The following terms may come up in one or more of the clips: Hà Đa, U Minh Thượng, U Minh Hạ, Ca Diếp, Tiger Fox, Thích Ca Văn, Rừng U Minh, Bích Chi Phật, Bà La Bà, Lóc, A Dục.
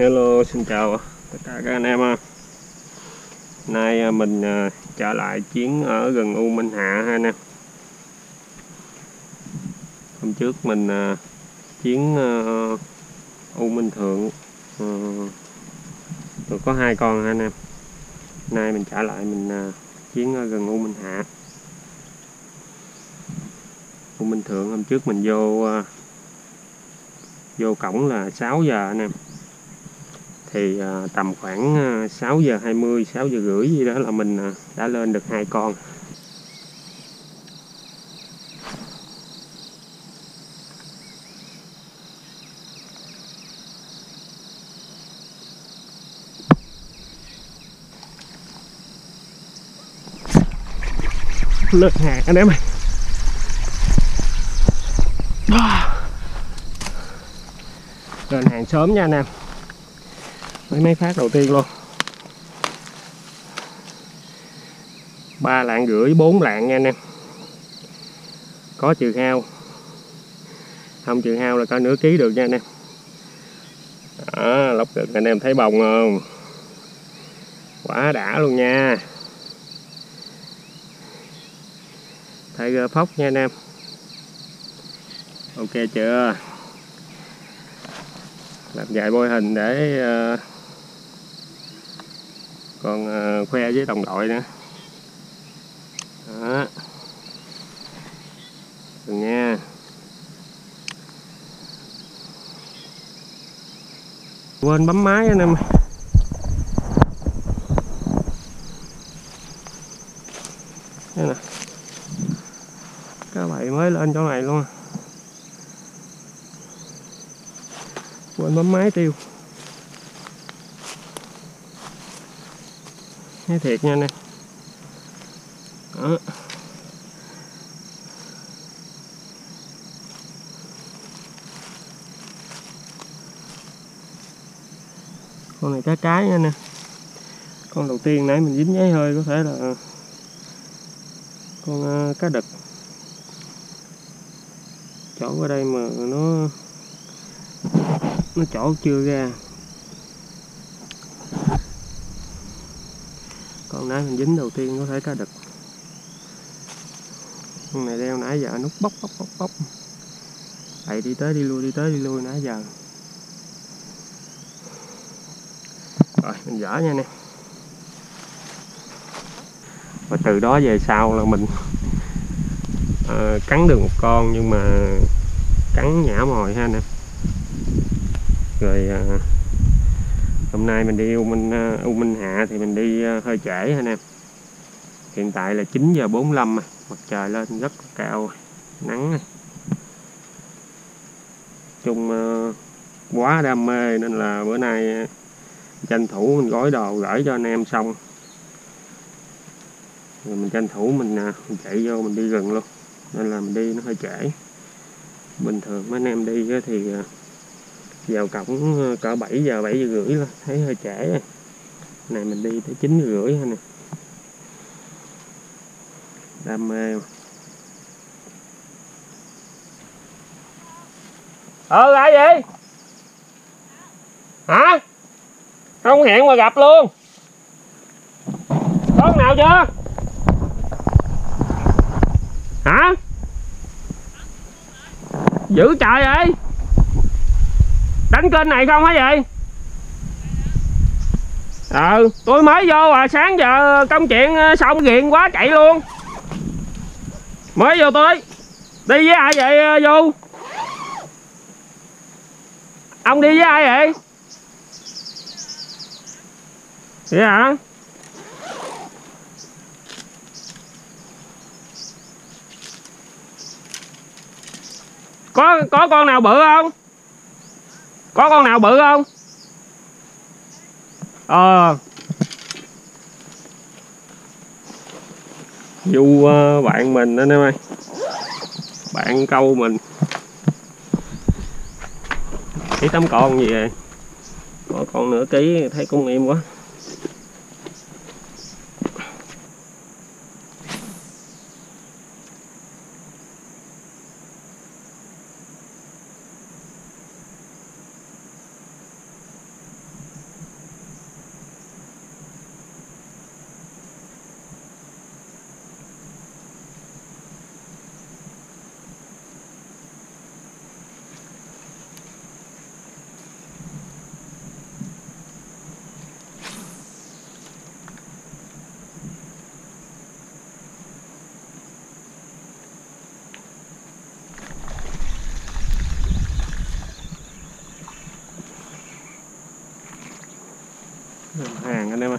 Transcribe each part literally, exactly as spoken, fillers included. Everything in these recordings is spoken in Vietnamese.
Hello, xin chào tất cả các anh em. Nay mình trở lại chuyến ở rừng U Minh Hạ ha anh em. Hôm trước mình chuyến U Minh Thượng được có hai con ha anh em. Nay mình trở lại mình chuyến ở rừng U Minh Hạ. U Minh Thượng hôm trước mình vô vô cổng là sáu giờ anh em. Thì tầm khoảng sáu giờ hai mươi, sáu giờ rưỡi gì đó là mình đã lên được hai con. Lên hàng anh em ơi. Lên hàng sớm nha anh em. Mấy mấy phát đầu tiên luôn, ba lạng rưỡi bốn lạng nha anh em, có trừ hao, không trừ hao là có nửa ký được nha anh em. Đó, lóc cực anh em thấy bồng không, quá đã luôn nha. Tiger Fox nha anh em, ok chưa. Làm vài bôi hình để uh, còn uh, khoe với đồng đội nữa. Đó. Được nha. Quên bấm máy anh em. Đây nè. Các bạn mới lên chỗ này luôn. Quên bấm máy tiêu. Nói thiệt nha anh em. Đó. Con này cá cái nha nè. Con đầu tiên nãy mình dính nháy hơi, có thể là con cá đực. Chỗ qua đây mà nó nó chỗ chưa ra. Còn nãy mình dính đầu tiên có thể cá đực. Con này đeo nãy giờ nút bóc bóc bóc bóc bậy, đi tới đi lui đi tới đi lui nãy giờ. Rồi mình dở nha nè. Và từ đó về sau là mình à, cắn được một con nhưng mà cắn nhả mồi ha nè. Rồi à, hôm nay mình đi U Minh U Minh Hạ thì mình đi hơi trễ ha anh em. Hiện tại là chín giờ bốn mươi lăm, mặt trời lên rất cao, nắng này. Chung à, quá đam mê nên là bữa nay tranh thủ mình gói đồ gửi cho anh em xong. Rồi mình tranh thủ mình, à, mình chạy vô mình đi rừng luôn. Nên là mình đi nó hơi trễ. Bình thường mấy anh em đi thì vào cổng cỡ bảy giờ, bảy giờ rưỡi là thấy hơi trễ rồi. Này mình đi tới chín giờ rưỡi thôi nè. Đam mê mà. Ờ là gì? Hả? Không hẹn mà gặp luôn. Con nào chưa? Hả? Dữ trời ơi! Đánh kênh này không hả vậy? Ờ, tôi mới vô à, sáng giờ công chuyện xong ghiền quá chạy luôn. Mới vô tới. Đi với ai vậy Du? Ông đi với ai vậy? Vậy hả? Có, có con nào bự không? Có con nào bự không? Ờ à. Du bạn mình anh em ơi. Bạn câu mình. Ký tám con gì vậy? Có con nửa ký thấy cũng im quá. hàng anh em ơi.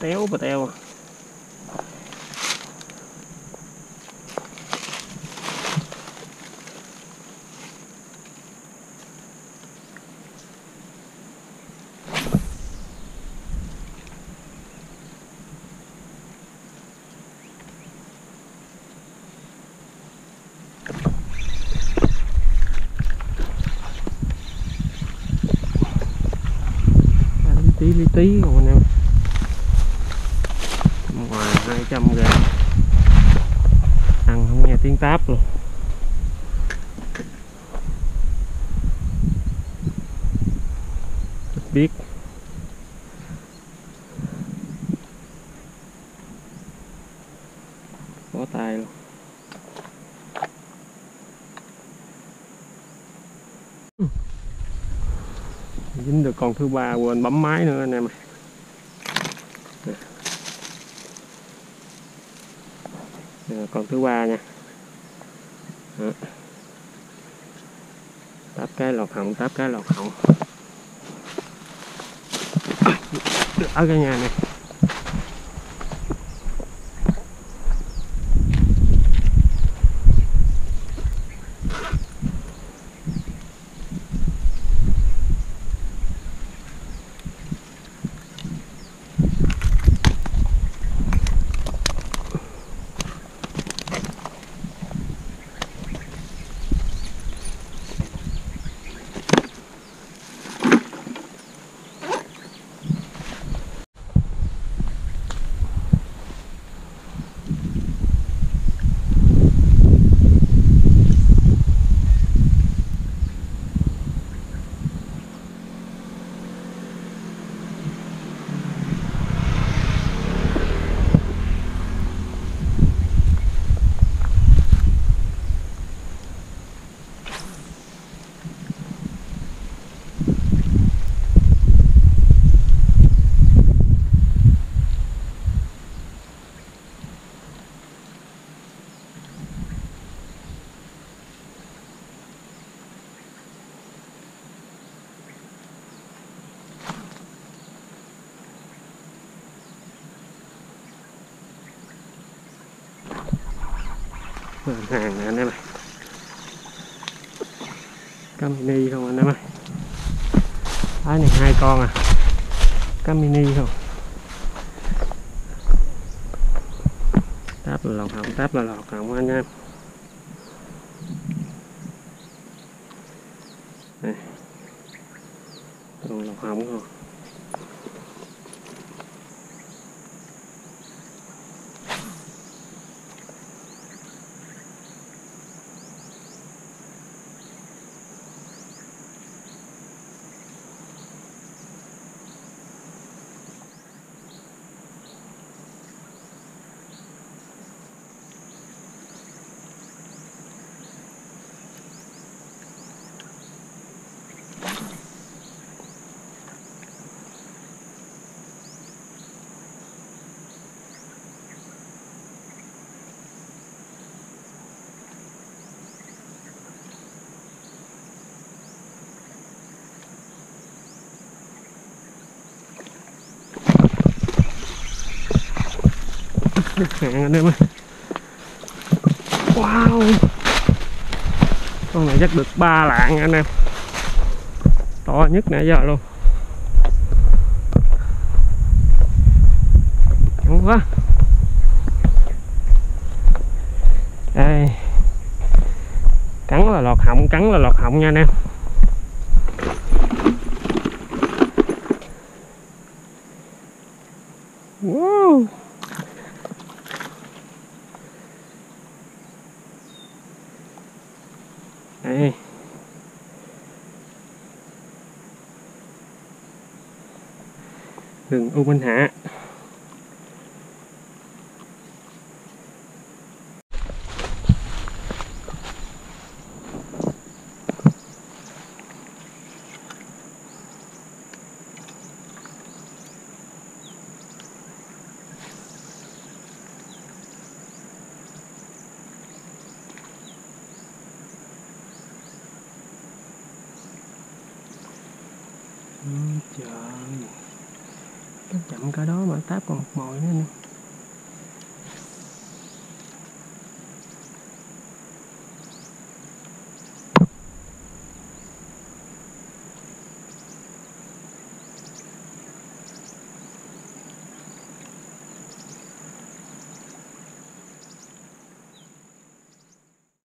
Téo và teo à. Tí tí tí còn anh em ngoài hai trăm gram ăn không nghe tiếng táp luôn. Rất biết bó tay luôn. Dính được con thứ ba, quên bấm máy nữa anh em ạ. Con thứ ba nha. Đó. Táp cái lọt họng, táp cái lọt họng. Ở cái nhà này. Hàng nè anh em ơi, cá mini không anh em ơi. Cái này hai con à, cá mini không. Táp là lọt hỏng, táp là lọt hỏng anh em. Đây, còn lọt hỏng không. Hàng anh em ơi. Wow, con này chắc được ba lạng anh em, to nhất nãy giờ luôn. Ngon quá. Đây, cắn là lọt họng, cắn là lọt họng nha anh em. Wow, đây rừng U Minh Hạ. Trời nó chậm cả đó mà táp còn một mồi nữa nè.